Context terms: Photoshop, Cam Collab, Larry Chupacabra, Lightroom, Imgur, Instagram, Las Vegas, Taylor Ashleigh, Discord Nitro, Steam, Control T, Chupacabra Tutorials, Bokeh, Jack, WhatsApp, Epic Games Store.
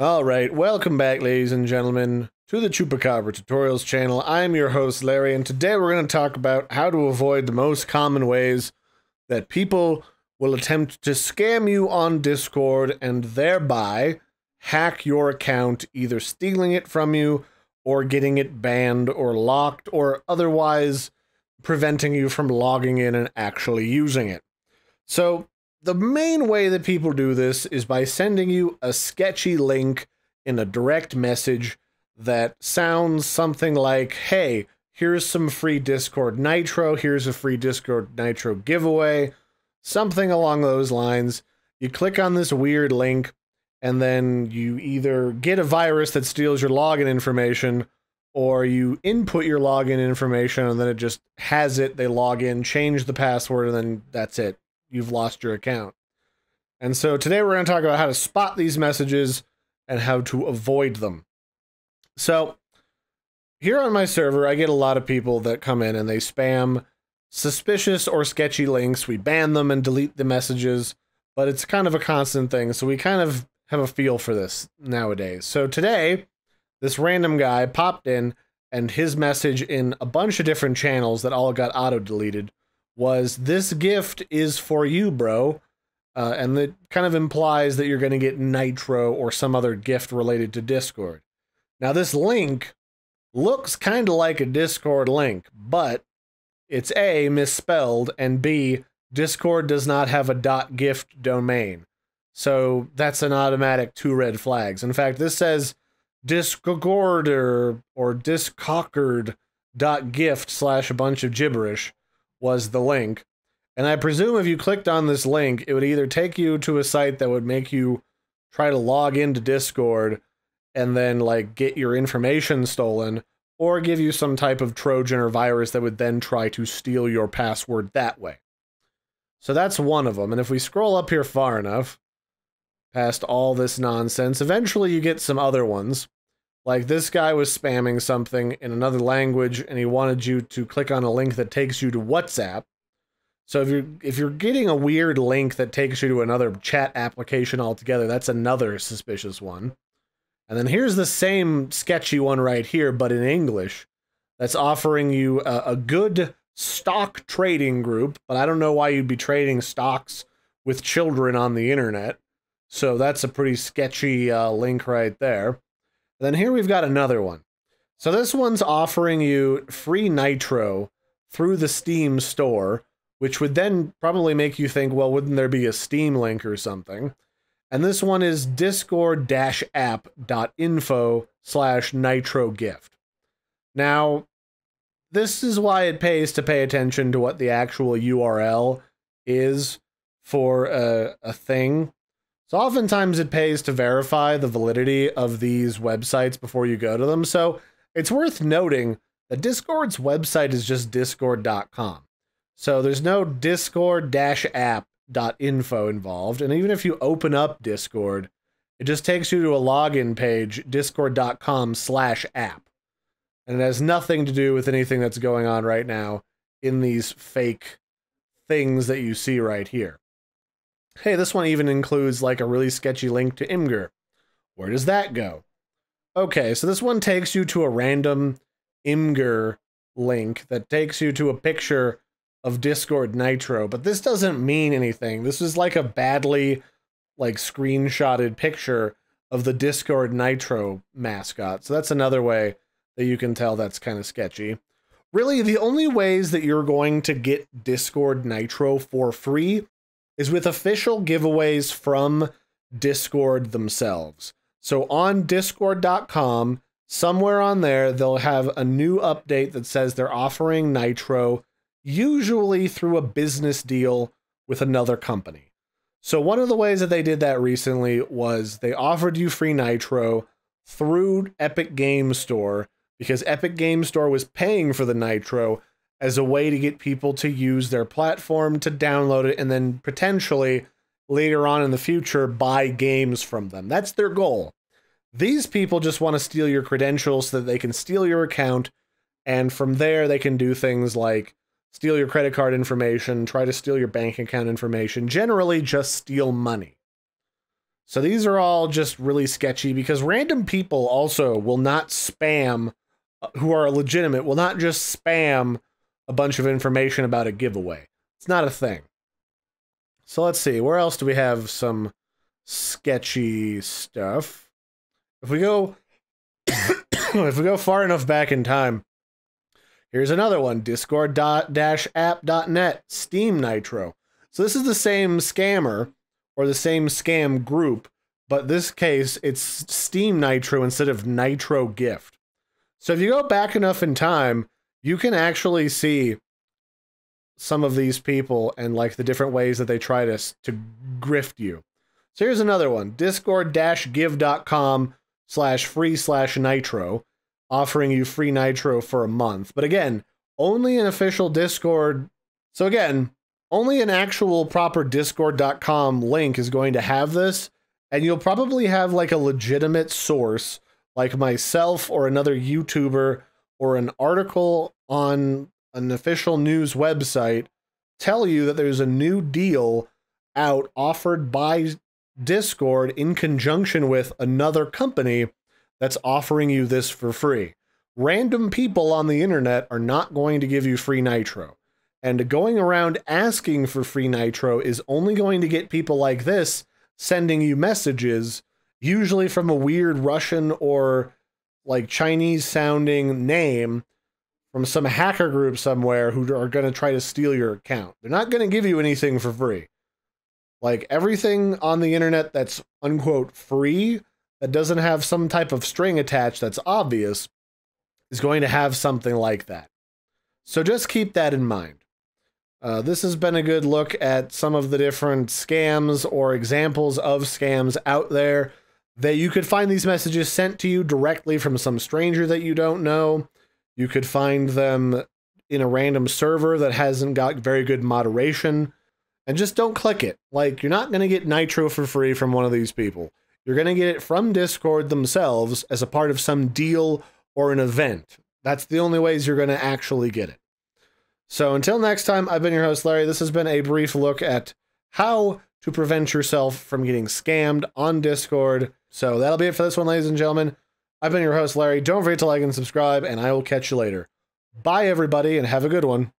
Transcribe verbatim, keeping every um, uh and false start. Alright, welcome back, ladies and gentlemen, to the Chupacabra Tutorials channel. I'm your host, Larry, and today we're going to talk about how to avoid the most common ways that people will attempt to scam you on Discord and thereby hack your account, either stealing it from you or getting it banned or locked or otherwise preventing you from logging in and actually using it. So, the main way that people do this is by sending you a sketchy link in a direct message that sounds something like, hey, here's some free Discord Nitro, here's a free Discord Nitro giveaway, something along those lines. You click on this weird link, and then you either get a virus that steals your login information, or you input your login information, and then it just has it, they log in, change the password, and then that's it. You've lost your account. And so today we're going to talk about how to spot these messages and how to avoid them. So here on my server, I get a lot of people that come in and they spam suspicious or sketchy links. We ban them and delete the messages, but it's kind of a constant thing. So we kind of have a feel for this nowadays. So today, this random guy popped in and his message in a bunch of different channels that all got auto-deleted was, this gift is for you, bro. Uh, and that kind of implies that you're going to get Nitro or some other gift related to Discord. Now, this link looks kind of like a Discord link, but it's A, misspelled, and B, Discord does not have a .gift domain. So that's an automatic two red flags. In fact, this says Discorder or Discockered.gift slash a bunch of gibberish was the link, and I presume if you clicked on this link, it would either take you to a site that would make you try to log into Discord and then, like, get your information stolen, or give you some type of Trojan or virus that would then try to steal your password that way. So that's one of them, and if we scroll up here far enough, past all this nonsense, eventually you get some other ones. Like, this guy was spamming something in another language, and he wanted you to click on a link that takes you to WhatsApp. So if you're, if you're getting a weird link that takes you to another chat application altogether, that's another suspicious one. And then here's the same sketchy one right here, but in English, that's offering you a, a good stock trading group, but I don't know why you'd be trading stocks with children on the internet. So that's a pretty sketchy uh, link right there. Then here we've got another one. So this one's offering you free Nitro through the Steam store, which would then probably make you think, well, wouldn't there be a Steam link or something? And this one is discord-app.info slash Nitro gift. Now, this is why it pays to pay attention to what the actual U R L is for a, a thing. So oftentimes it pays to verify the validity of these websites before you go to them. So it's worth noting that Discord's website is just discord dot com. So there's no discord-app.info involved. And even if you open up Discord, it just takes you to a login page, discord.com slash app. And it has nothing to do with anything that's going on right now in these fake things that you see right here. Hey, this one even includes, like, a really sketchy link to Imgur. Where does that go? Okay, so this one takes you to a random Imgur link that takes you to a picture of Discord Nitro, but this doesn't mean anything. This is like a badly, like, screenshotted picture of the Discord Nitro mascot. So that's another way that you can tell that's kind of sketchy. Really, the only ways that you're going to get Discord Nitro for free is with official giveaways from Discord themselves. So on discord dot com, somewhere on there, they'll have a new update that says they're offering Nitro, usually through a business deal with another company. So one of the ways that they did that recently was they offered you free Nitro through Epic Games Store, because Epic Games Store was paying for the Nitro as a way to get people to use their platform to download it and then potentially later on in the future buy games from them. That's their goal. These people just want to steal your credentials so that they can steal your account, and from there they can do things like steal your credit card information, try to steal your bank account information, generally just steal money. So these are all just really sketchy because random people also will not spam, who are legitimate, will not just spam a bunch of information about a giveaway. It's not a thing. So let's see, where else do we have some sketchy stuff? If we go, if we go far enough back in time, here's another one, discord dash app dot net, Steam Nitro. So this is the same scammer, or the same scam group, but this case, it's Steam Nitro instead of Nitro Gift. So if you go back enough in time, you can actually see some of these people and like the different ways that they try to, to grift you. So here's another one, discord dash give dot com slash free slash nitro, offering you free nitro for a month. But again, only an official Discord. So again, only an actual proper discord dot com link is going to have this. And you'll probably have like a legitimate source like myself or another YouTuber or an article on an official news website tell you that there's a new deal out offered by Discord in conjunction with another company that's offering you this for free. Random people on the internet are not going to give you free nitro. And going around asking for free nitro is only going to get people like this sending you messages, usually from a weird Russian or like Chinese sounding name from some hacker group somewhere who are going to try to steal your account. They're not going to give you anything for free. Like everything on the internet that's unquote free, that doesn't have some type of string attached that's obvious, is going to have something like that. So just keep that in mind. Uh, this has been a good look at some of the different scams or examples of scams out there that you could find these messages sent to you directly from some stranger that you don't know. You could find them in a random server that hasn't got very good moderation, and just don't click it. Like, you're not going to get nitro for free from one of these people. You're going to get it from Discord themselves as a part of some deal or an event. That's the only ways you're going to actually get it. So until next time, I've been your host, Larry. This has been a brief look at how to prevent yourself from getting scammed on Discord. So that'll be it for this one, ladies and gentlemen. I've been your host, Larry. Don't forget to like and subscribe, and I will catch you later. Bye, everybody, and have a good one.